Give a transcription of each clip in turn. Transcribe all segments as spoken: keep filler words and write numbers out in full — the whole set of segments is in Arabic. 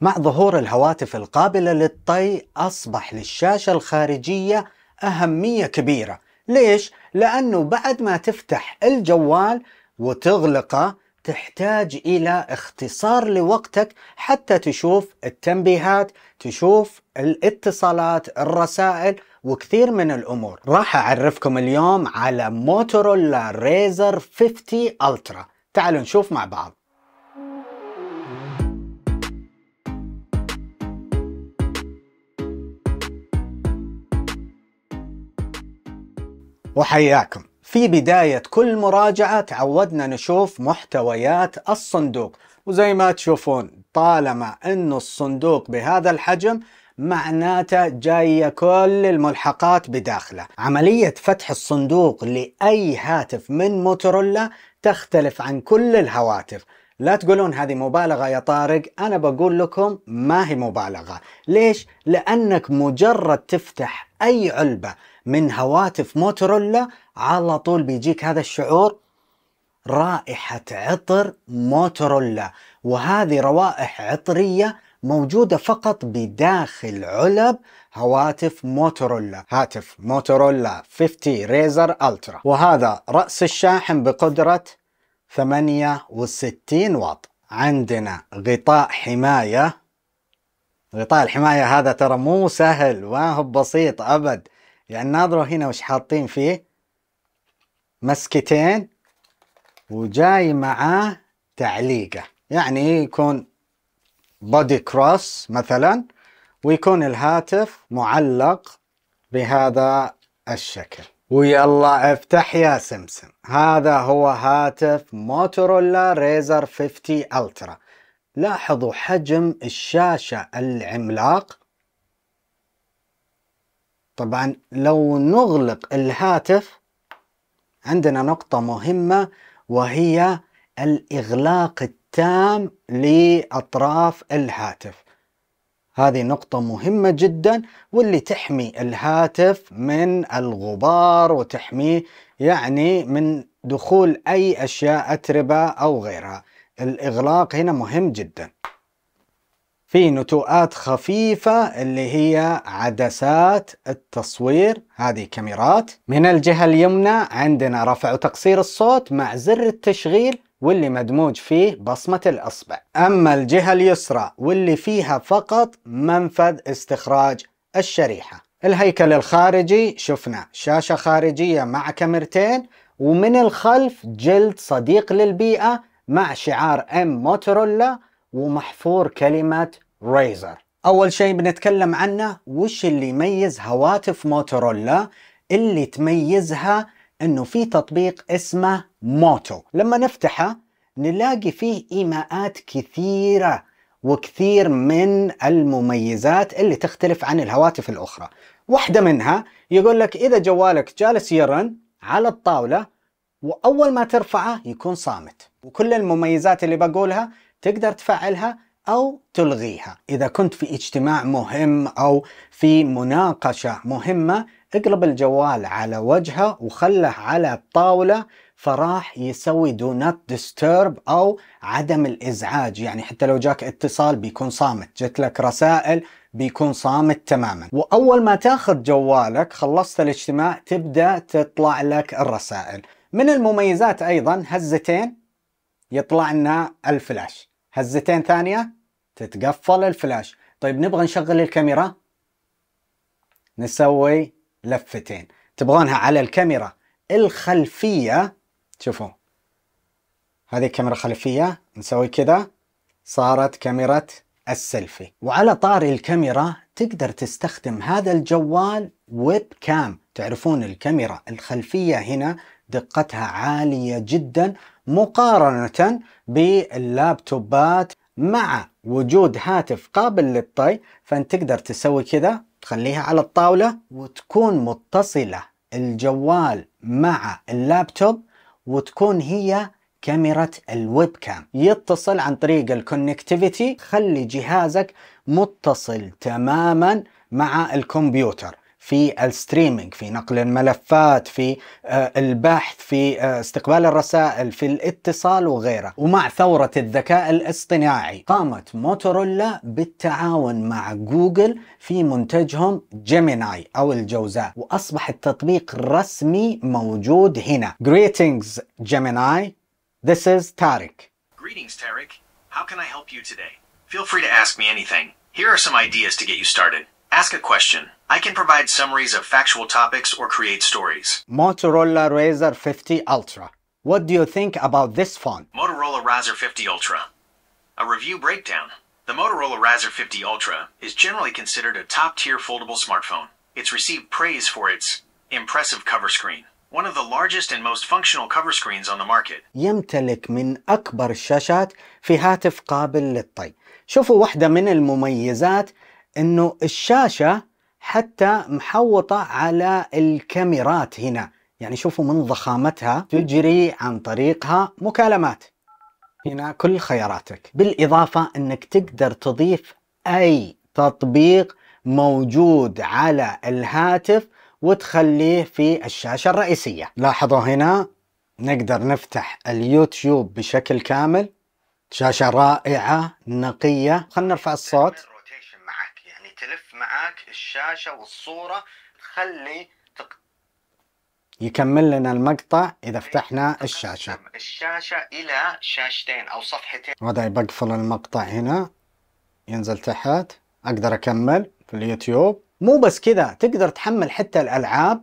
مع ظهور الهواتف القابلة للطي أصبح للشاشة الخارجية أهمية كبيرة. ليش؟ لأنه بعد ما تفتح الجوال وتغلقه تحتاج إلى اختصار لوقتك حتى تشوف التنبيهات، تشوف الاتصالات، الرسائل وكثير من الأمور. راح أعرفكم اليوم على موتورولا ريزر خمسين ألترا، تعالوا نشوف مع بعض. وحياكم. في بداية كل مراجعة تعودنا نشوف محتويات الصندوق، وزي ما تشوفون طالما انه الصندوق بهذا الحجم معناته جاية كل الملحقات بداخله. عملية فتح الصندوق لأي هاتف من موتورولا تختلف عن كل الهواتف. لا تقولون هذه مبالغة يا طارق، أنا بقول لكم ما هي مبالغة. ليش؟ لأنك مجرد تفتح أي علبة من هواتف موتورولا على طول بيجيك هذا الشعور، رائحة عطر موتورولا، وهذه روائح عطرية موجودة فقط بداخل علب هواتف موتورولا. هاتف موتورولا خمسين ريزر ألترا، وهذا رأس الشاحن بقدرة ثمانية وستين واط. عندنا غطاء حماية، غطاء الحماية هذا ترى مو سهل، ما هو بسيط أبد. يعني ناظروا هنا وش حاطين فيه، مسكتين وجاي معاه تعليقة، يعني يكون بودي كروس مثلا ويكون الهاتف معلق بهذا الشكل. ويلا افتح يا سمسم. هذا هو هاتف موتورولا ريزر خمسين ألترا. لاحظوا حجم الشاشة العملاق. طبعا لو نغلق الهاتف عندنا نقطة مهمة وهي الإغلاق التام لأطراف الهاتف. هذه نقطة مهمة جدا واللي تحمي الهاتف من الغبار وتحميه يعني من دخول أي أشياء، أتربة أو غيرها. الإغلاق هنا مهم جدا. في نتوءات خفيفة اللي هي عدسات التصوير، هذه كاميرات. من الجهة اليمنى عندنا رفع وتقصير الصوت مع زر التشغيل واللي مدموج فيه بصمة الأصبع. أما الجهة اليسرى واللي فيها فقط منفذ استخراج الشريحة. الهيكل الخارجي شفنا شاشة خارجية مع كاميرتين، ومن الخلف جلد صديق للبيئة مع شعار ام موتورولا ومحفور كلمة ريزر. أول شيء بنتكلم عنه وش اللي يميز هواتف موتورولا. اللي تميزها انه في تطبيق اسمه موتو، لما نفتحه نلاقي فيه ايماءات كثيرة وكثير من المميزات اللي تختلف عن الهواتف الاخرى. واحدة منها يقول لك اذا جوالك جالس يرن على الطاولة واول ما ترفعه يكون صامت. وكل المميزات اللي بقولها تقدر تفعلها أو تلغيها. إذا كنت في اجتماع مهم أو في مناقشة مهمة اقلب الجوال على وجهه وخله على الطاولة فراح يسوي do not disturb أو عدم الإزعاج، يعني حتى لو جاك اتصال بيكون صامت، جت لك رسائل بيكون صامت تماما. وأول ما تاخذ جوالك خلصت الاجتماع تبدأ تطلع لك الرسائل. من المميزات أيضا هزتين يطلع لنا الفلاش، هزتين ثانية تتقفل الفلاش. طيب نبغى نشغل الكاميرا، نسوي لفتين. تبغونها على الكاميرا الخلفية، شوفوا هذه كاميرا خلفية، نسوي كذا صارت كاميرا السيلفي. وعلى طاري الكاميرا تقدر تستخدم هذا الجوال ويب كام. تعرفون الكاميرا الخلفية هنا دقتها عالية جدا مقارنة باللابتوبات. مع وجود هاتف قابل للطي فانت تقدر تسوي كذا تخليها على الطاولة وتكون متصلة الجوال مع اللابتوب وتكون هي كاميرا الويب كام. يتصل عن طريق الكونكتيفيتي، خلي جهازك متصل تماما مع الكمبيوتر في الستريمينج، في نقل الملفات، في البحث، في استقبال الرسائل، في الاتصال وغيره. ومع ثورة الذكاء الاصطناعي قامت موتورولا بالتعاون مع جوجل في منتجهم جيميناي أو الجوزاء، وأصبح التطبيق رسمي موجود هنا. Greetings Gemini, this is Tariq. Greetings Tariq, how can I help you today? Feel free to ask me anything. Here are some ideas to get you started. Ask a question. I can provide summaries of factual topics or create stories. Motorola Razr fifty Ultra. What do you think about this phone? Motorola Razr fifty Ultra. A review breakdown. The Motorola Razr fifty Ultra is generally considered a top-tier foldable smartphone. It's received praise for its impressive cover screen, one of the largest and most functional cover screens on the market. يمتلك من أكبر الشاشات في هاتف قابل للطي. شوفوا واحدة من المميزات انه الشاشة حتى محوطة على الكاميرات هنا، يعني شوفوا من ضخامتها تجري عن طريقها مكالمات. هنا كل خياراتك، بالاضافة انك تقدر تضيف اي تطبيق موجود على الهاتف وتخليه في الشاشة الرئيسية. لاحظوا هنا نقدر نفتح اليوتيوب بشكل كامل. شاشة رائعة نقية. خلنا نرفع الصوت. تلف معاك الشاشة والصورة، خلي تق... يكمل لنا المقطع إذا فتحنا الشاشة الشاشة إلى شاشتين أو صفحتين. وهذا بقفل المقطع هنا، ينزل تحت، أقدر أكمل في اليوتيوب. مو بس كذا، تقدر تحمل حتى الألعاب.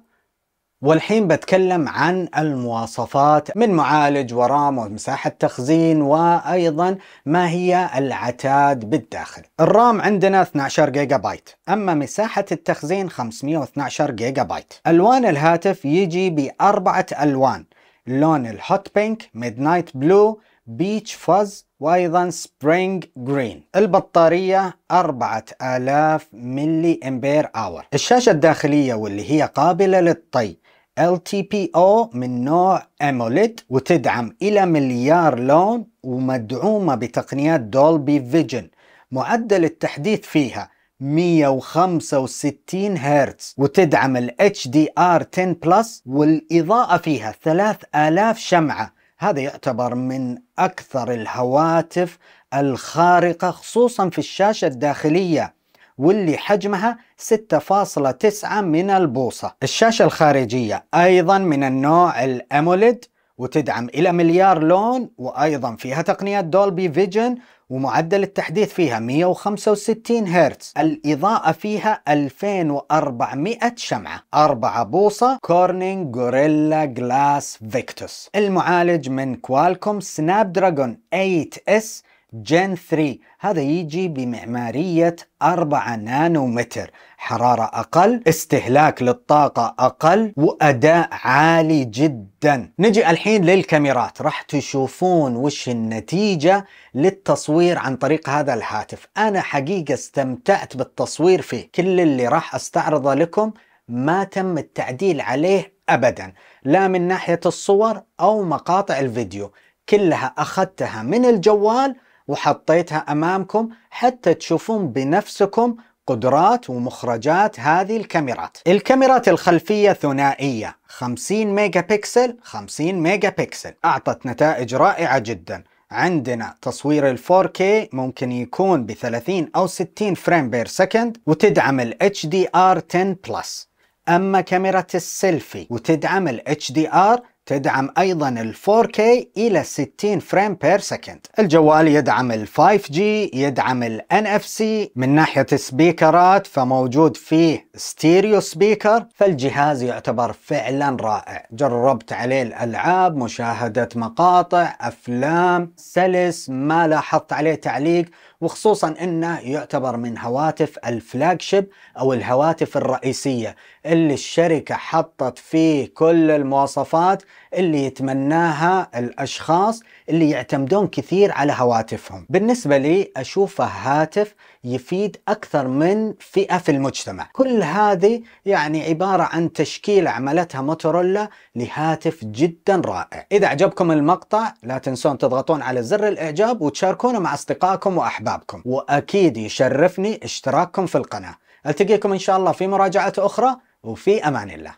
والحين بتكلم عن المواصفات من معالج ورام ومساحة تخزين، وأيضا ما هي العتاد بالداخل. الرام عندنا اثني عشر جيجا بايت، أما مساحة التخزين خمسمئة واثني عشر جيجا بايت. ألوان الهاتف يجي بأربعة ألوان، لون الهوت بينك، ميد نايت بلو، بيتش فوز، وأيضا سبرينج جرين. البطارية أربعة آلاف ملي أمبير آور. الشاشة الداخلية واللي هي قابلة للطي إل تي بي أو من نوع AMOLED، وتدعم إلى مليار لون، ومدعومة بتقنيات دولبي فيجن. معدل التحديث فيها مئة وخمسة وستين هرتز، وتدعم ال إتش دي آر عشرة بلس، والإضاءة فيها ثلاثة آلاف شمعة. هذا يعتبر من أكثر الهواتف الخارقة، خصوصا في الشاشة الداخلية واللي حجمها ستة فاصلة تسعة من البوصة. الشاشة الخارجية أيضا من النوع الأموليد، وتدعم إلى مليار لون، وأيضا فيها تقنيات دولبي فيجن، ومعدل التحديث فيها مئة وخمسة وستين هرتز. الإضاءة فيها ألفين وأربعمئة شمعة. أربعة بوصة كورنينج غوريلا جلاس فيكتوس. المعالج من كوالكوم سناب دراجون إيت إس جين ثري. هذا يجي بمعمارية أربعة نانومتر، حرارة أقل، استهلاك للطاقة أقل، وأداء عالي جدا. نجي الحين للكاميرات، راح تشوفون وش النتيجة للتصوير عن طريق هذا الهاتف. أنا حقيقة استمتعت بالتصوير فيه، كل اللي راح أستعرضه لكم ما تم التعديل عليه أبدا، لا من ناحية الصور أو مقاطع الفيديو، كلها أخذتها من الجوال وحطيتها أمامكم حتى تشوفون بنفسكم قدرات ومخرجات هذه الكاميرات. الكاميرات الخلفية ثنائية، خمسين ميجا بكسل خمسين ميجا بكسل، أعطت نتائج رائعة جدا. عندنا تصوير ال فور كي ممكن يكون ب ثلاثين أو ستين فريم بير سكند، وتدعم ال إتش دي آر عشرة بلس. أما كاميرا السيلفي وتدعم ال إتش دي آر، تدعم أيضا ال فور كي إلى ستين فريم بير سكند. الجوال يدعم ال فايف جي، يدعم ال إن إف سي. من ناحية السبيكرات فموجود فيه ستيريو سبيكر، فالجهاز يعتبر فعلا رائع. جربت عليه الألعاب، مشاهدة مقاطع، أفلام، سلس، ما لاحظت عليه تعليق، وخصوصا أنه يعتبر من هواتف الفلاجشيب أو الهواتف الرئيسية اللي الشركة حطت فيه كل المواصفات اللي يتمناها الأشخاص اللي يعتمدون كثير على هواتفهم. بالنسبة لي أشوفه هاتف يفيد أكثر من فئة في المجتمع. كل هذه يعني عبارة عن تشكيلة عملتها موتورولا لهاتف جدا رائع. إذا عجبكم المقطع لا تنسون تضغطون على زر الإعجاب وتشاركونه مع أصدقائكم وأحبابكم، وأكيد يشرفني اشتراككم في القناة. ألتقيكم إن شاء الله في مراجعة أخرى، وفي أمان الله.